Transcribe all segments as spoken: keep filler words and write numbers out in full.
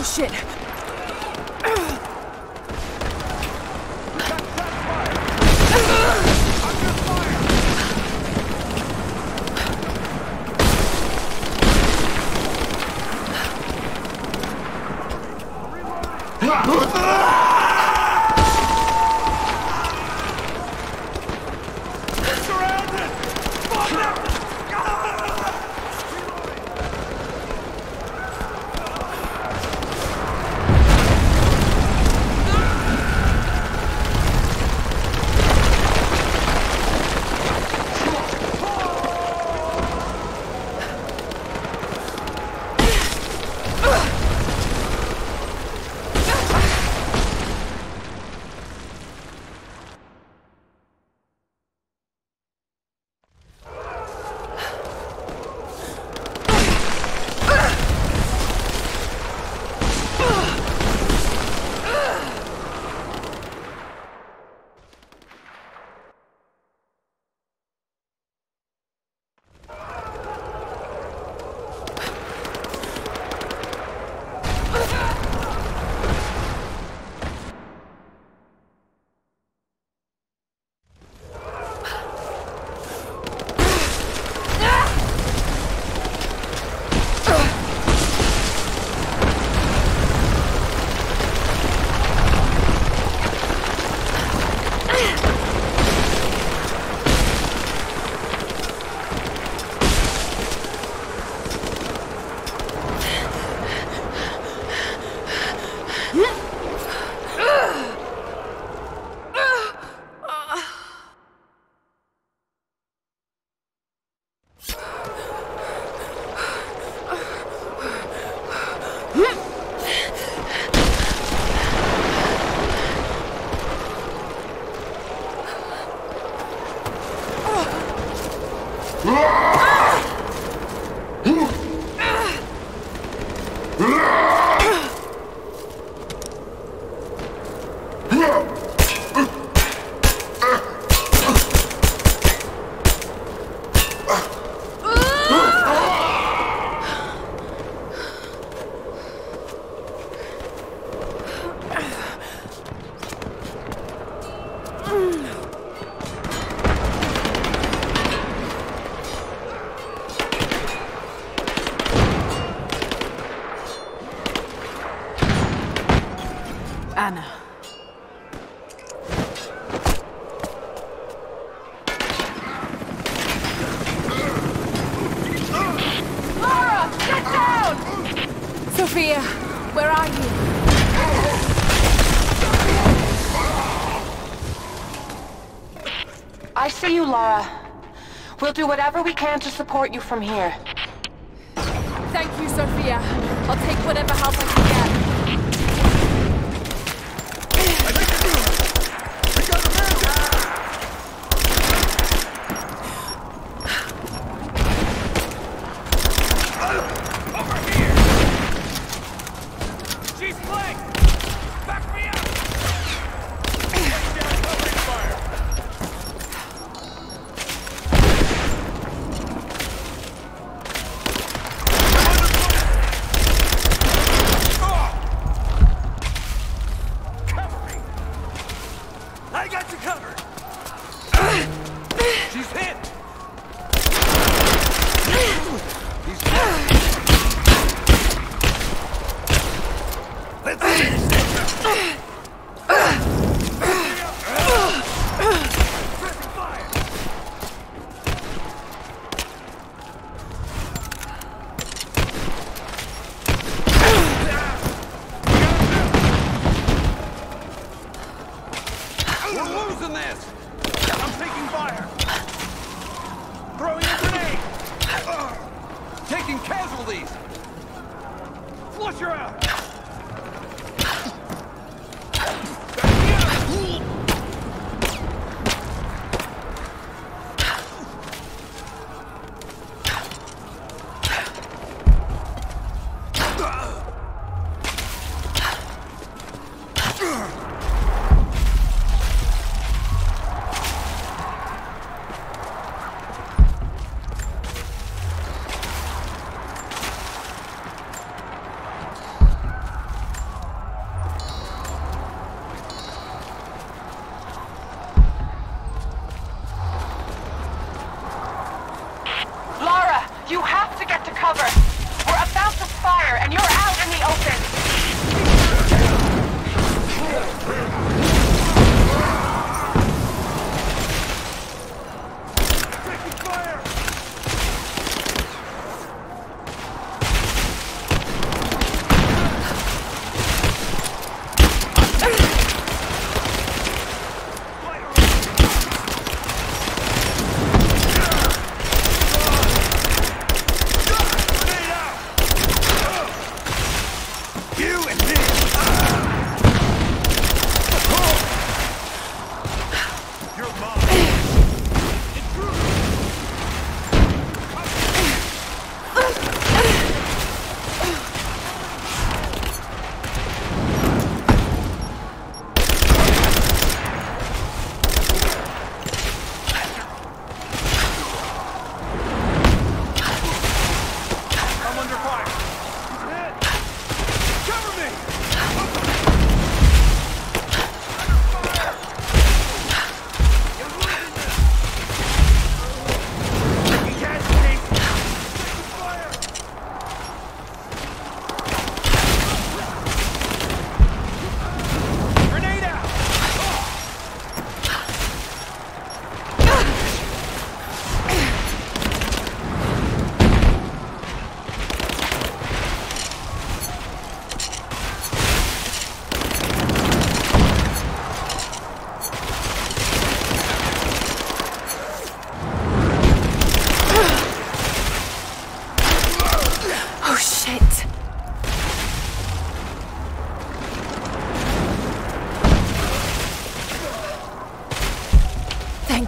Oh shit! Anna. Lara, get down! Sophia, where are you? I see you, Lara. We'll do whatever we can to support you from here. Thank you, Sophia. I'll take whatever help I can get.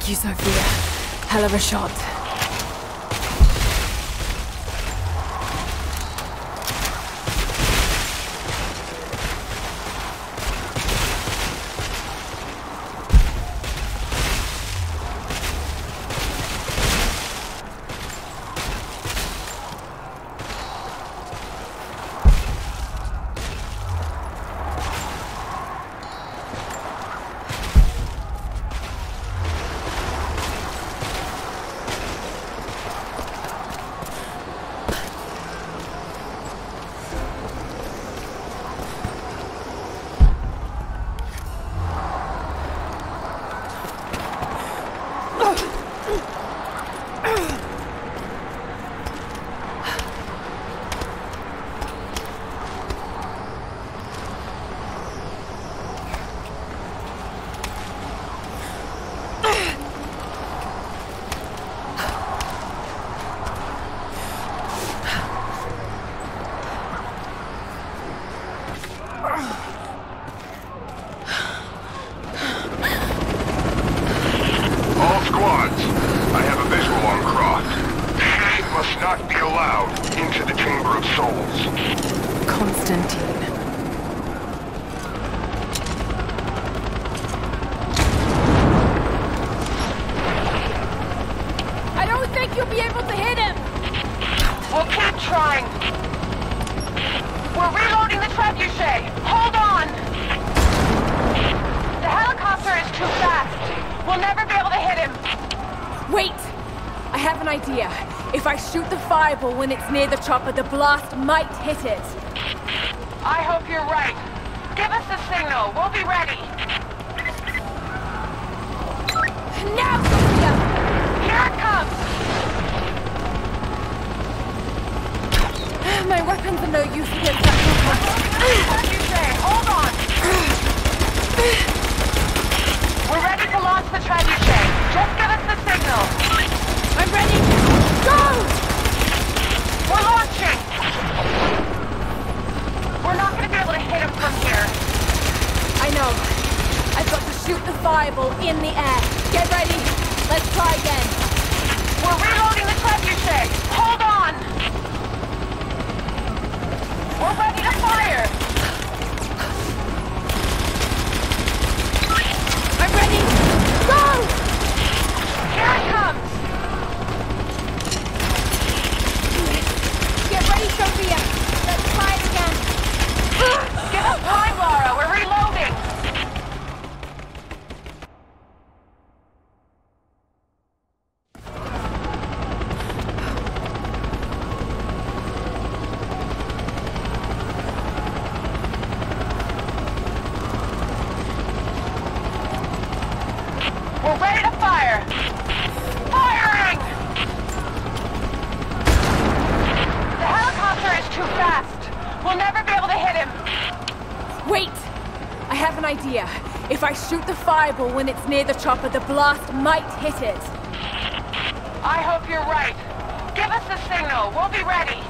Thank you, Sophia. Hell of a shot. When it's near the chopper, the blast might hit it. I hope you're right. Give us a signal. We'll be ready. Now, Cynthia! Here it comes! My weapons are no use against that chopper. You say? Hold on! We're ready to launch the trebuchet. Just give us the signal. I'm ready. Go! We're launching! We're not going to be able to hit him from here. I know. I've got to shoot the fireball in the air. Get ready. Let's try again. We're reloading the trebuchet. Hold on! We're ready to fire! I'm ready! Go! Here it comes! Sophia, let's try it again. Give us time, Lara. We're reloading. We're ready to fire. Firing! Too fast. We'll never be able to hit him. Wait! I have an idea. If I shoot the fireball when it's near the chopper, the blast might hit it. I hope you're right. Give us the signal. We'll be ready.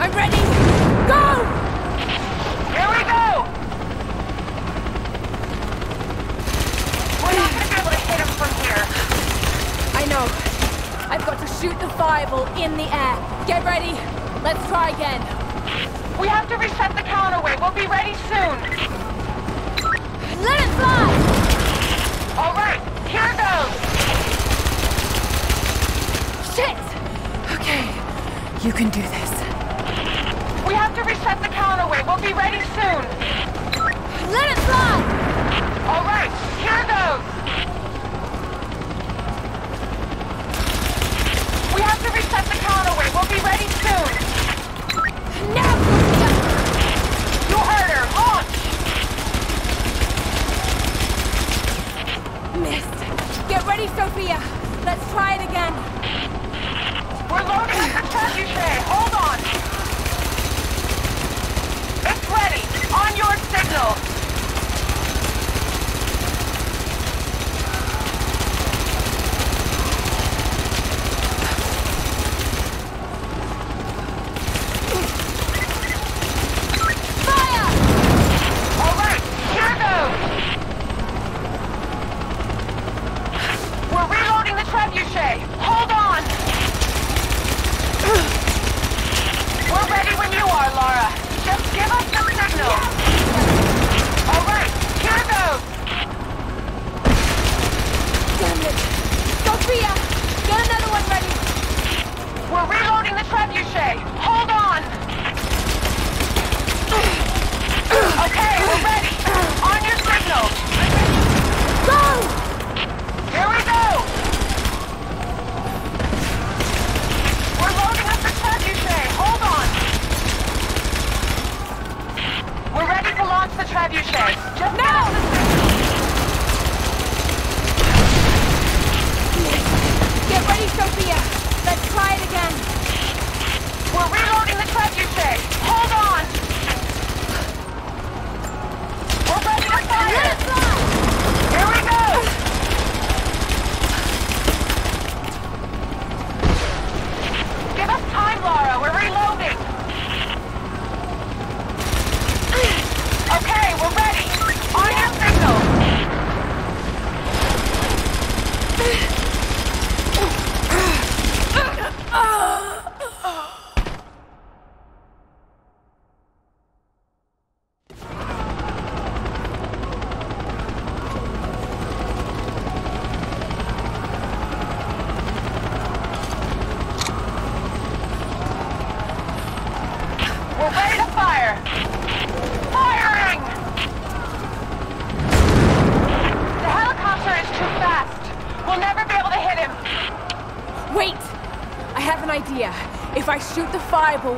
I'm ready. Go! Here we go! We're not going to be able to hit him from here. I know. I've got to shoot the fireball in the air. Get ready. Let's try again. We have to reset the counterweight. We'll be ready soon. Let it fly! All right. Here goes. Shit! Okay. You can do this. We have to reset the counterweight. We'll be ready soon. Let it fly! All right. Here goes. We have to reset the counterweight. We'll be ready soon. Now, you heard her. Launch. Missed. Get ready, Sophia. Let's try it again. We're loading up the trebuchet. Hold on. It's ready. On your signal. trebuchets. Just now! Get ready, Sophia. Let's try it again. We're reloading the trebuchet. Hold on. We're ready to fire. Here we go. Give us time, Lara. We're reloading. Okay, we're ready. On your signal.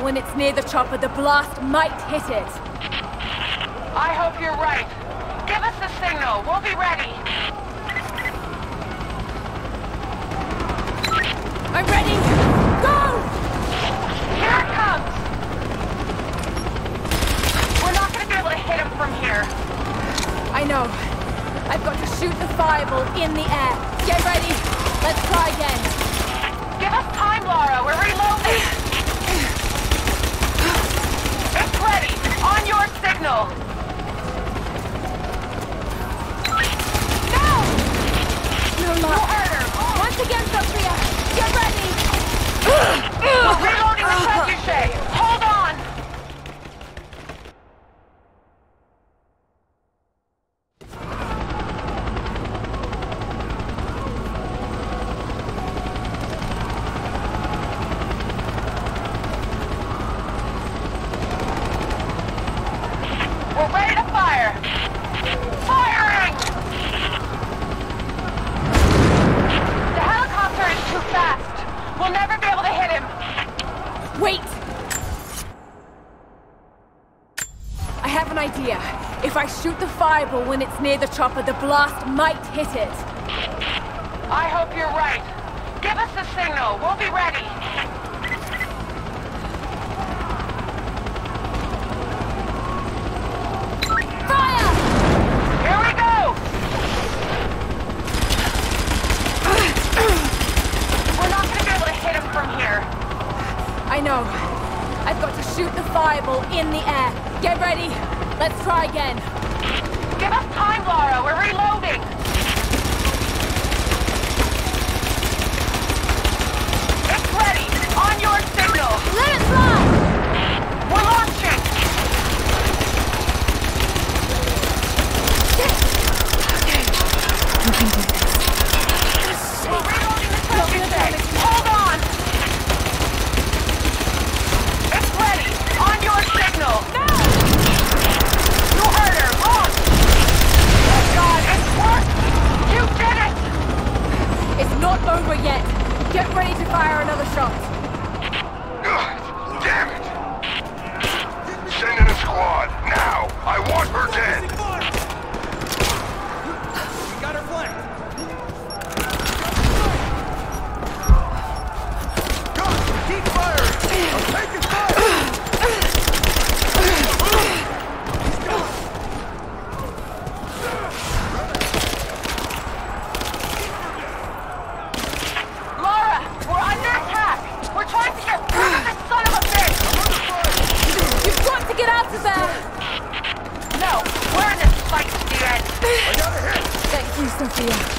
When it's near the chopper, the blast might hit it. I hope you're right. Give us the signal. We'll be ready. I'm ready. Go! Here it comes. We're not going to be able to hit him from here. I know. I've got to shoot the fireball in the air. Get ready. Let's try again. Give us time, Laura. We're reloading. Ready! On your signal! No! No, no harder! Once again, Sophia! Get ready! We're reloading the trebuchet! Hold on! When it's near the chopper, the blast might hit it. I hope you're right. Give us the signal. We'll be ready. Fire! Here we go! We're not going to be able to hit him from here. I know. I've got to shoot the fireball in the air. Get ready. Let's try again. Give us time, Laura. We're reloading. It's ready. On your signal. Let it fly. We're launching. Okay. We can do this. We're reloading the trebuchet. Hold on. It's ready. On your signal. No. You heard her. Launch. God, it's worked! You did it! It's not over yet. Get ready to fire another shot. Damn it! Send in a squad, now! I want her dead! We got her flanked! Go! Keep firing! I'm taking fire! Sophia.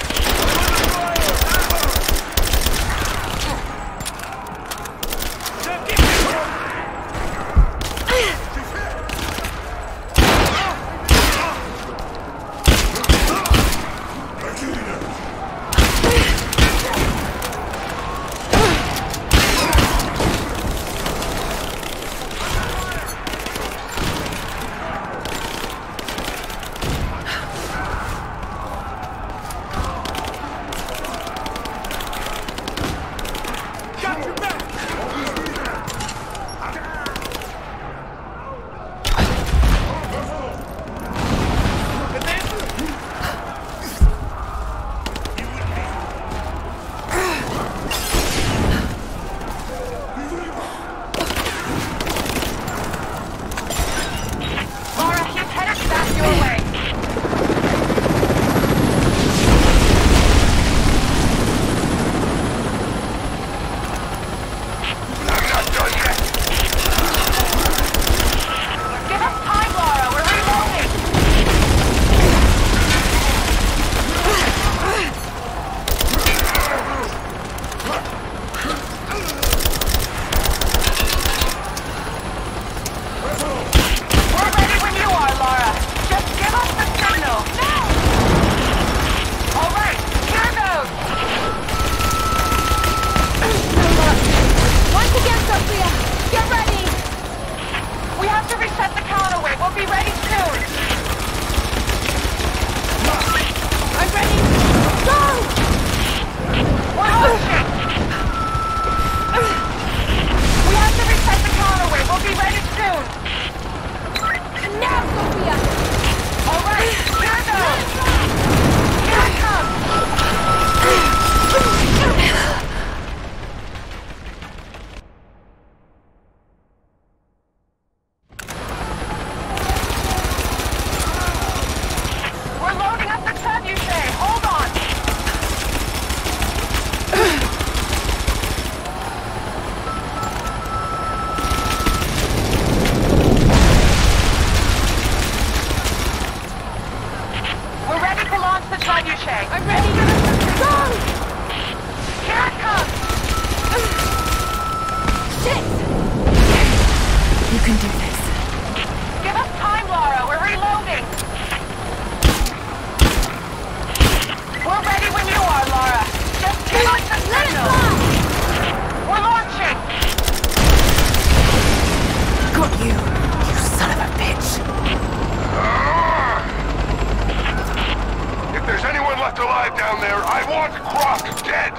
want Croft dead!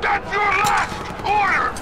That's your last order!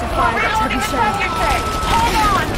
to fire that's heavy shell. Hold on!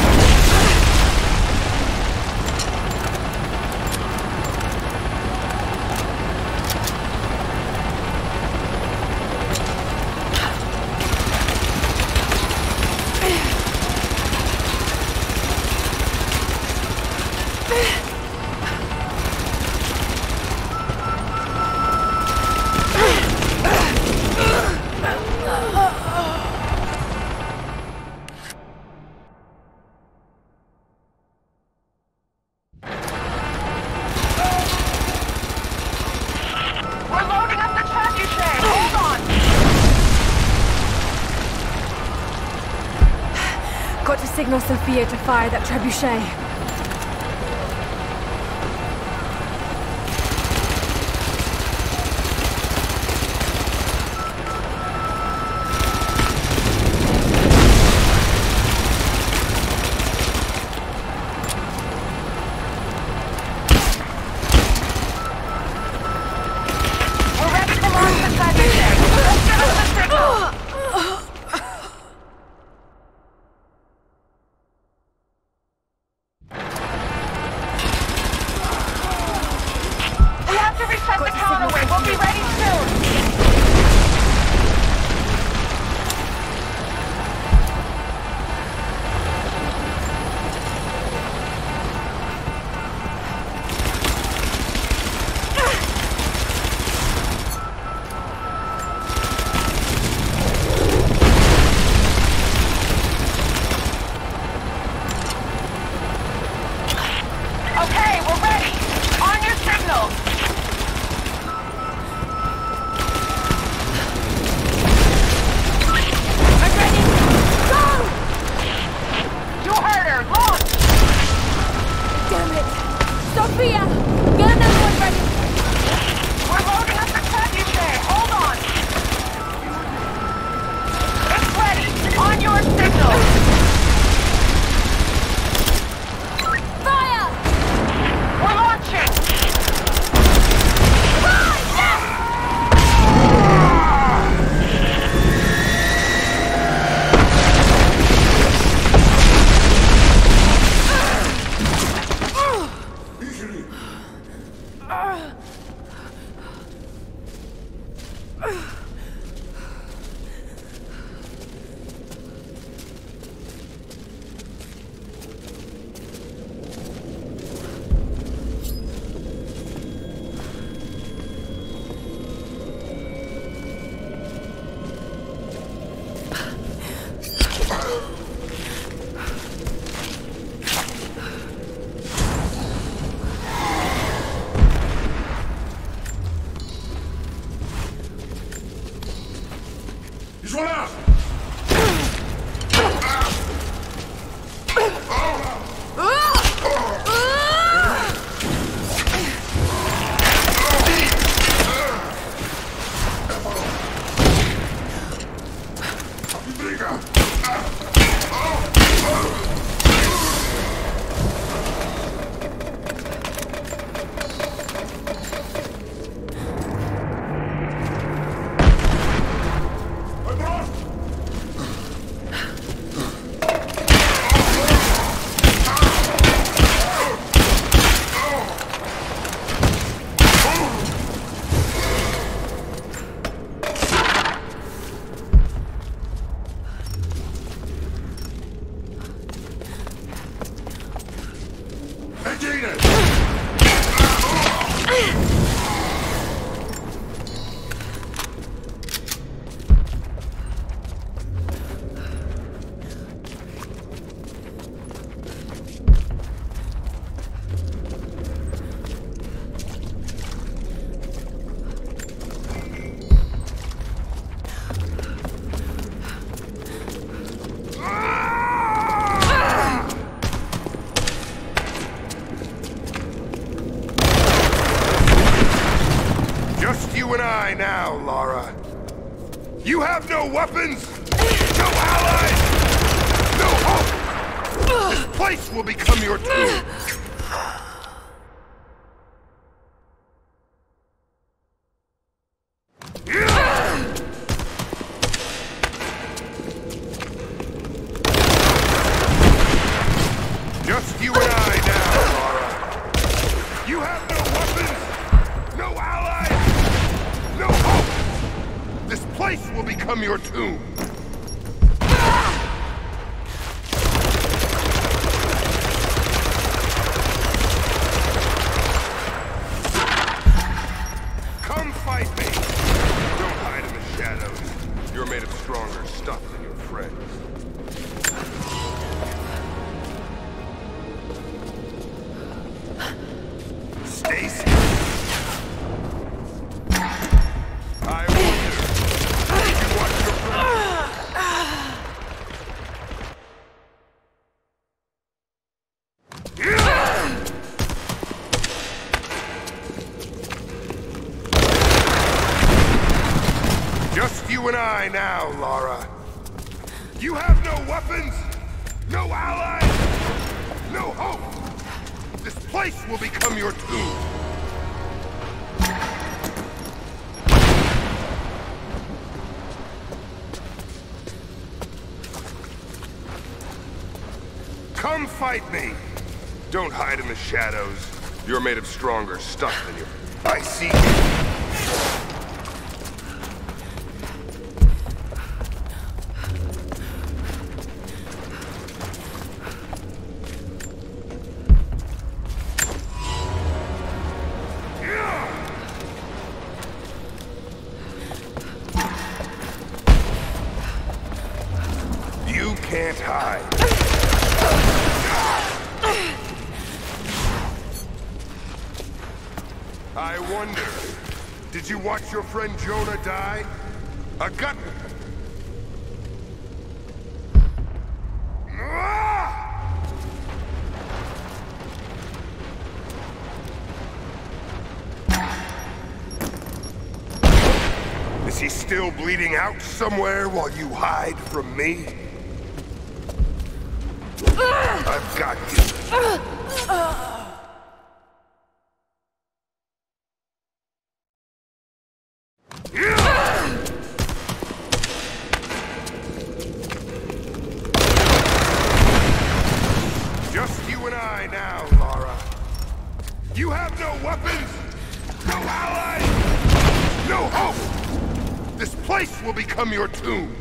Signal Sophia to fire that trebuchet. Now, Lara. You have no weapons, no allies, no hope. This place will become your tomb. have no weapons, no allies, no hope. This place will become your tomb. Now, Lara. You have no weapons, no allies, no hope. This place will become your tomb. Come fight me. Don't hide in the shadows. You're made of stronger stuff than you. I see you. I wonder, did you watch your friend Jonah die? A gut. Is he still bleeding out somewhere while you hide from me? I've got you. Your tomb.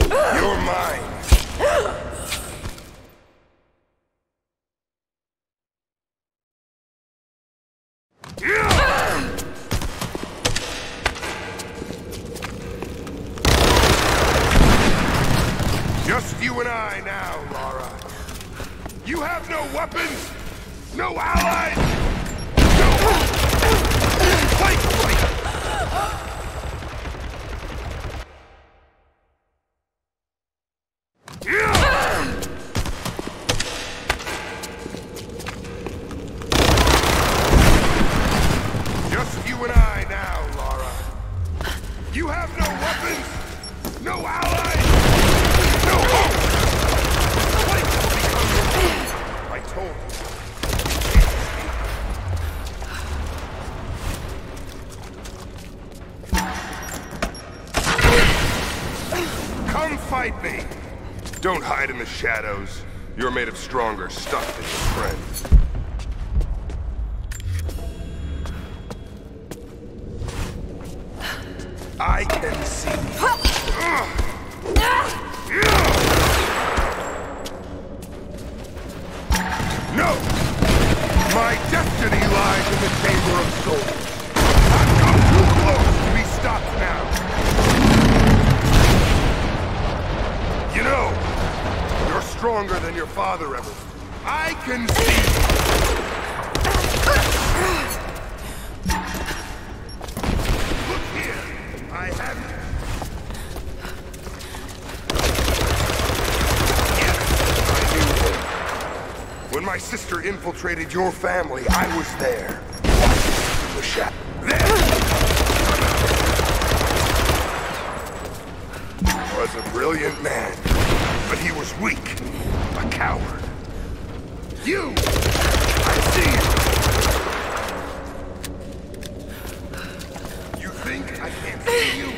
You're mine. Just you and I now, Lara. You have no weapons, no allies. Don't hide in the shadows. You're made of stronger stuff than your friends. I can see. No! My destiny lies in the Chamber of Souls. I've come too close to be stopped now. You know, stronger than your father ever. I can see. Look here, I have you. Yes, I knew. When my sister infiltrated your family, I was there. The shadow. There. Was a brilliant man. But he was weak, a coward. You! I see you! You think I can't see you?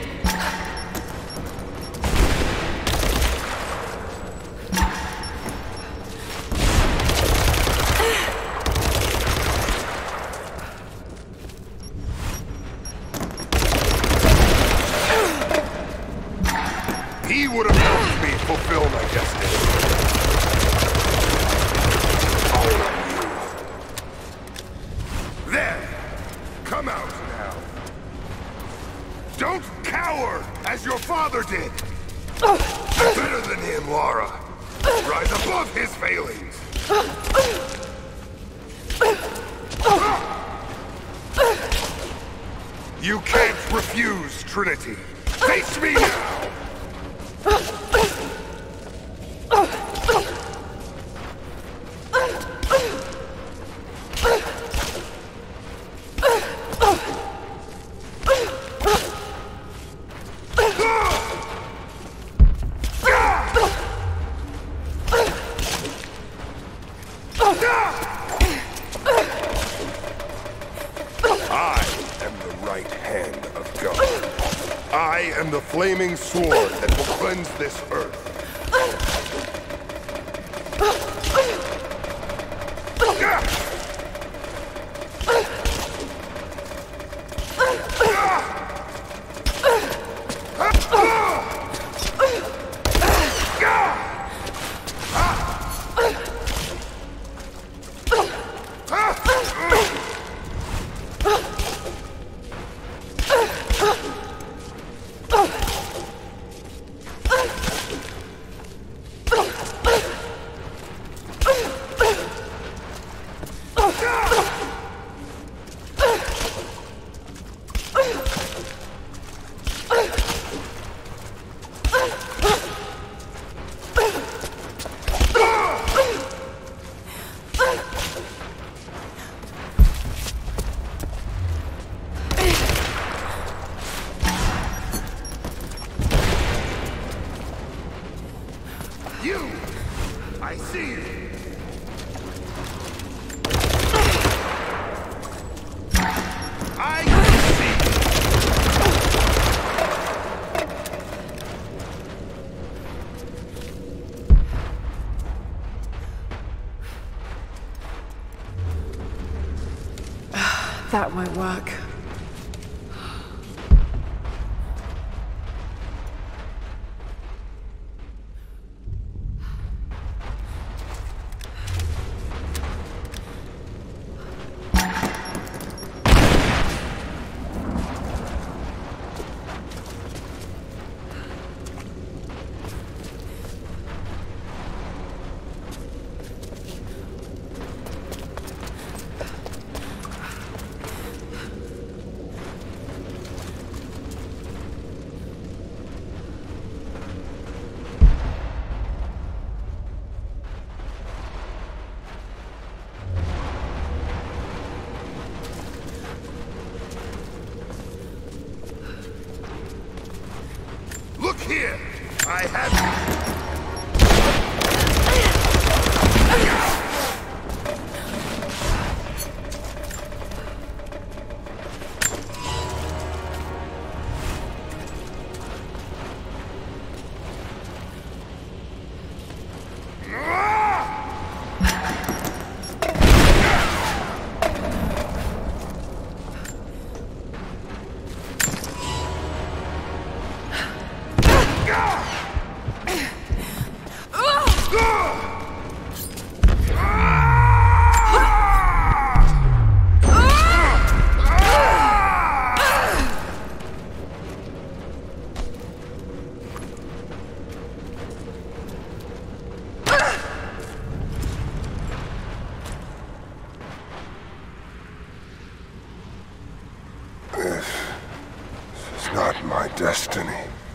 failings. You can't refuse, Trinity. Face me now! Flaming sword that will cleanse this earth. That won't work.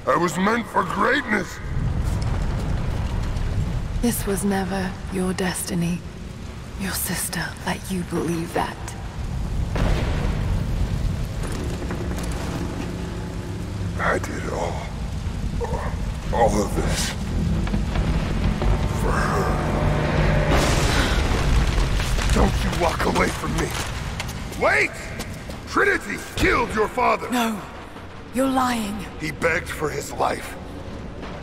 I was meant for greatness! This was never your destiny. Your sister let you believe that. I did all... all of this... for her. Don't you walk away from me! Wait! Trinity killed your father! No! You're lying. He begged for his life.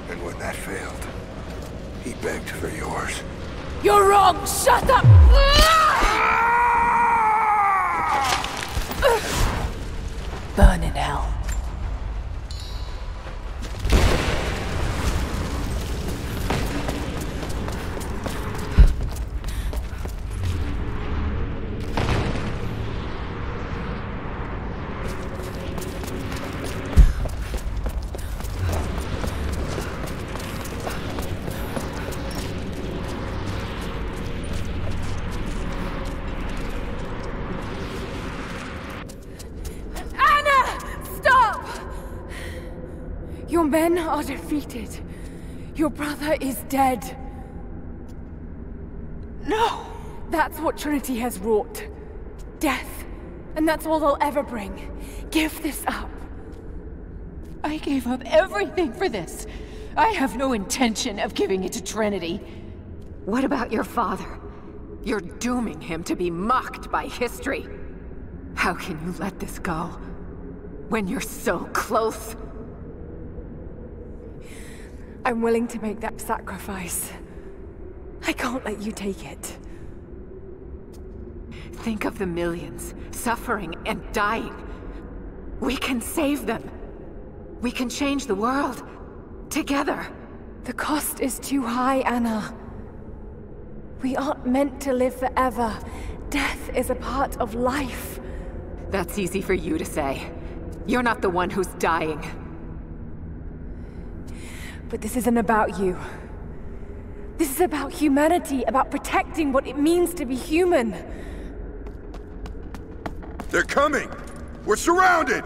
And when that failed, he begged for yours. You're wrong! Shut up! Burn in hell. men are defeated. Your brother is dead. No! That's what Trinity has wrought. Death. And that's all they'll ever bring. Give this up. I gave up everything for this. I have no intention of giving it to Trinity. What about your father? You're dooming him to be mocked by history. How can you let this go? When you're so close? I'm willing to make that sacrifice. I can't let you take it. Think of the millions suffering and dying. We can save them. We can change the world. Together. The cost is too high, Anna. We aren't meant to live forever. Death is a part of life. That's easy for you to say. You're not the one who's dying. But this isn't about you. This is about humanity, about protecting what it means to be human. They're coming! We're surrounded!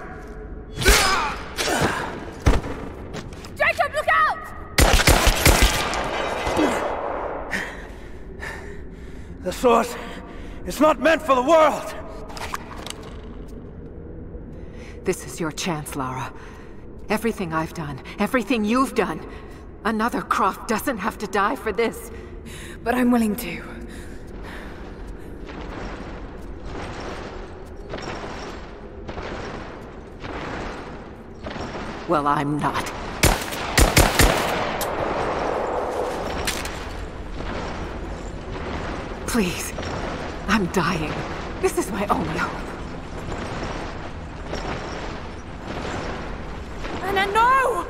Jacob, look out! The sword is not meant for the world! This is your chance, Lara. Everything I've done, everything you've done. Another Croft doesn't have to die for this. But I'm willing to. Well, I'm not. Please. I'm dying. This is my only hope. Anna, no! No!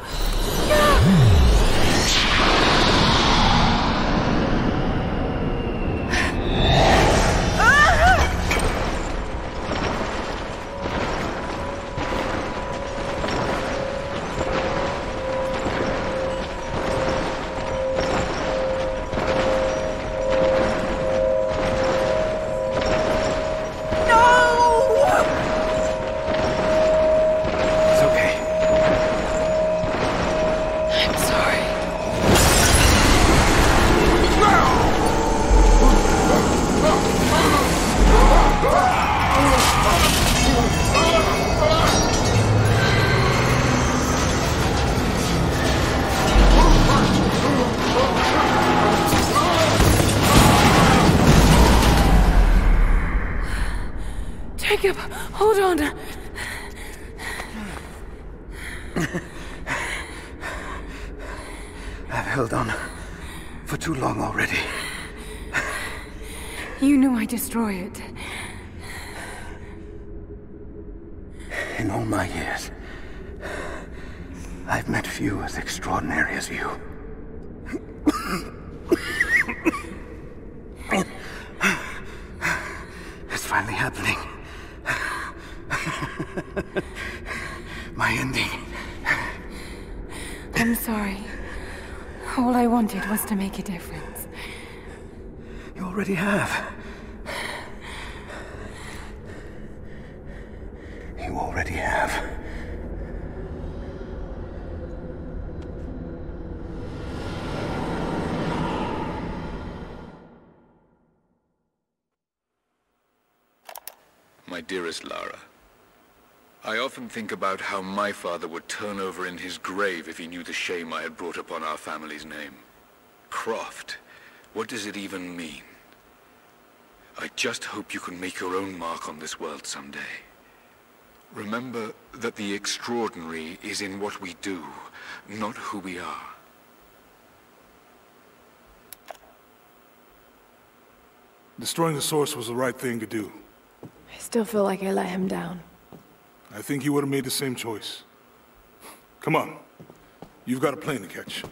Hold on. I've held on for too long already. You knew I'd destroy it. In all my years, I've met few as extraordinary as you. It's finally happening. My ending. I'm sorry. All I wanted was to make a difference. You already have. You already have. My dearest Lara. I often think about how my father would turn over in his grave if he knew the shame I had brought upon our family's name. Croft, what does it even mean? I just hope you can make your own mark on this world someday. Remember that the extraordinary is in what we do, not who we are. Destroying the source was the right thing to do. I still feel like I let him down. I think you would have made the same choice. Come on. You've got a plane to catch.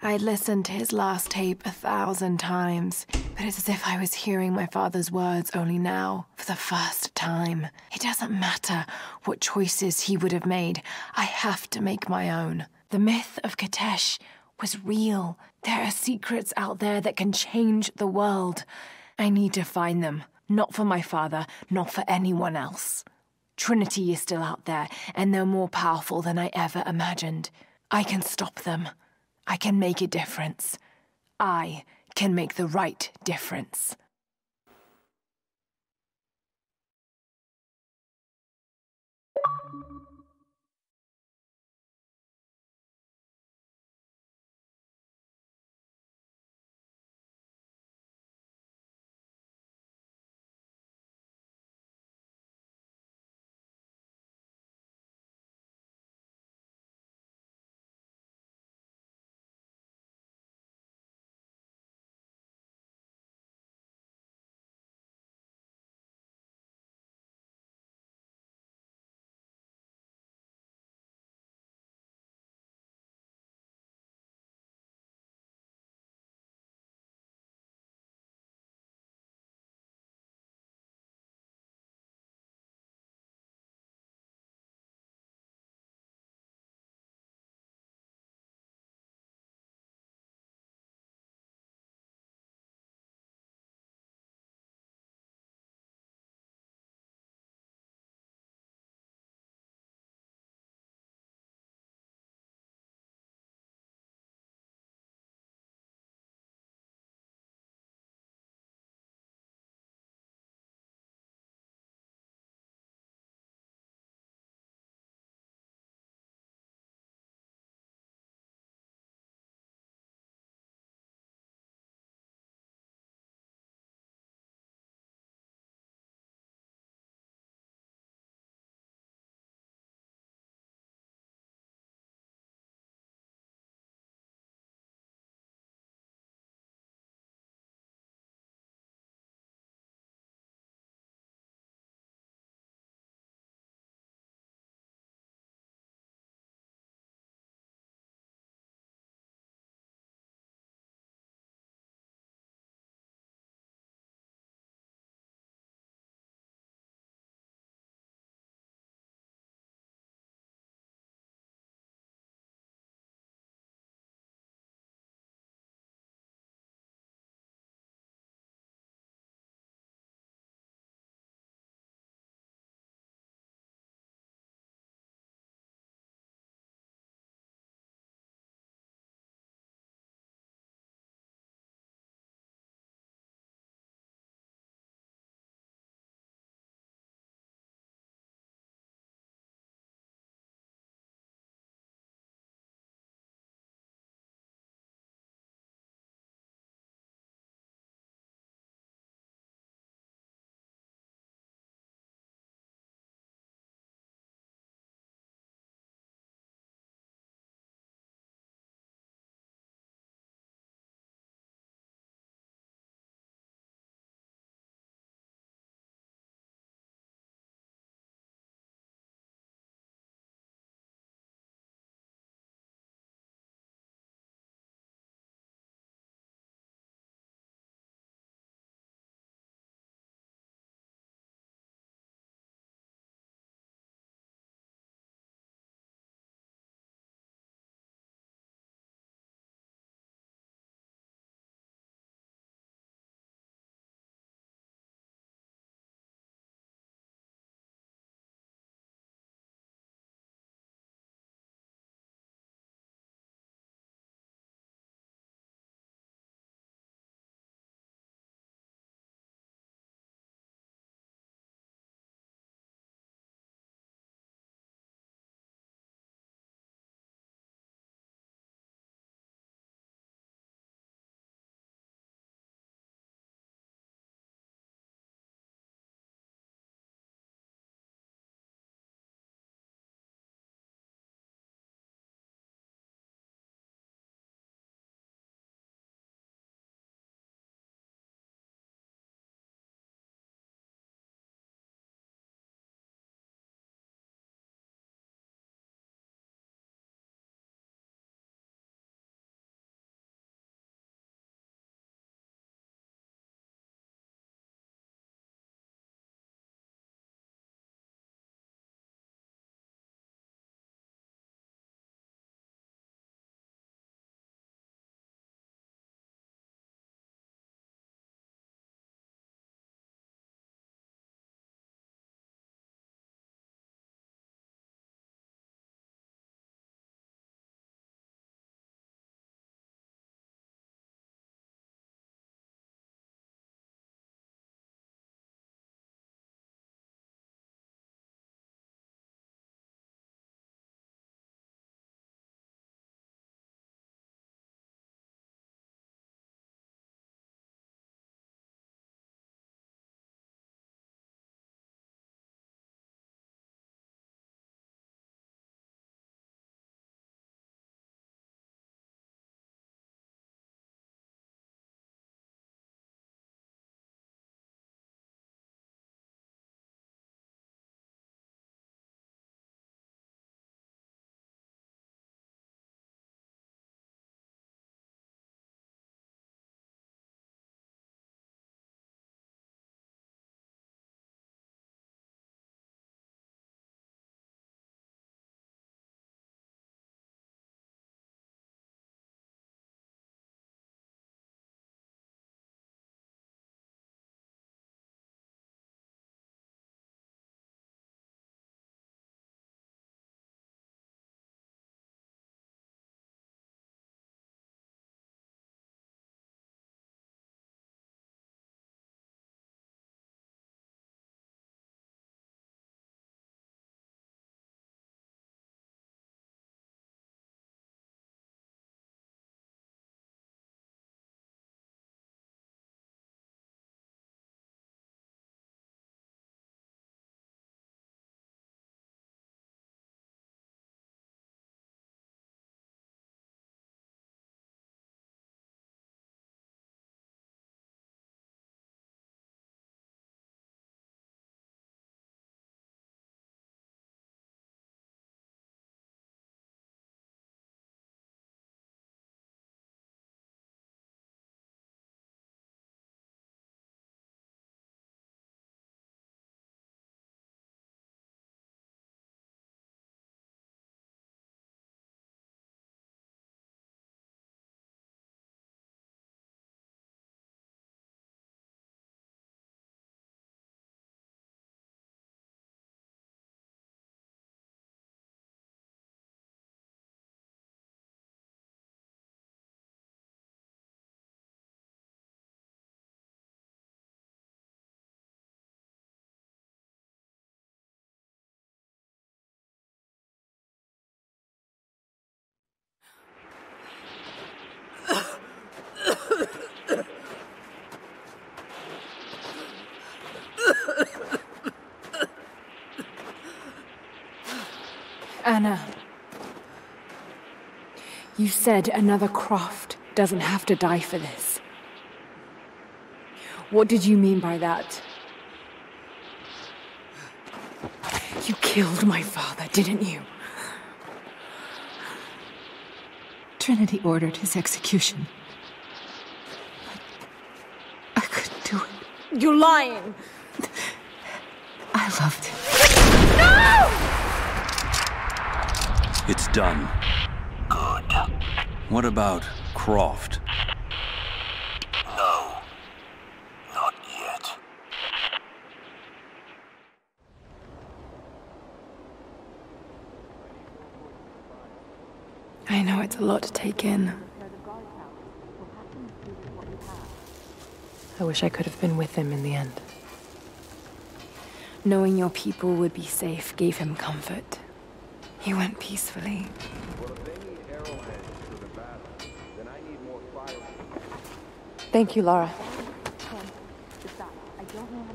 I'd listened to his last tape a thousand times, but it's as if I was hearing my father's words only now, for the first time. It doesn't matter what choices he would have made. I have to make my own. The myth of Katesh was real. There are secrets out there that can change the world. I need to find them. Not for my father, not for anyone else. Trinity is still out there, and they're more powerful than I ever imagined. I can stop them. I can make a difference. I can make the right difference. Anna, you said another Croft doesn't have to die for this. What did you mean by that? You killed my father, didn't you? Trinity ordered his execution. But I couldn't do it. You're lying! I loved him. No! It's done. Good. What about Croft? No. Not yet. I know it's a lot to take in. I wish I could have been with him in the end. Knowing your people would be safe gave him comfort. He went peacefully. Thank you, Lara.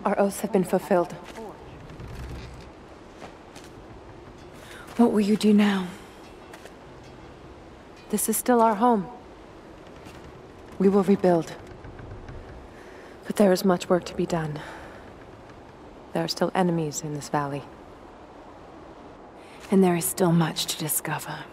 Our oaths have been fulfilled. What will you do now? This is still our home. We will rebuild. But there is much work to be done. There are still enemies in this valley. And there is still much to discover.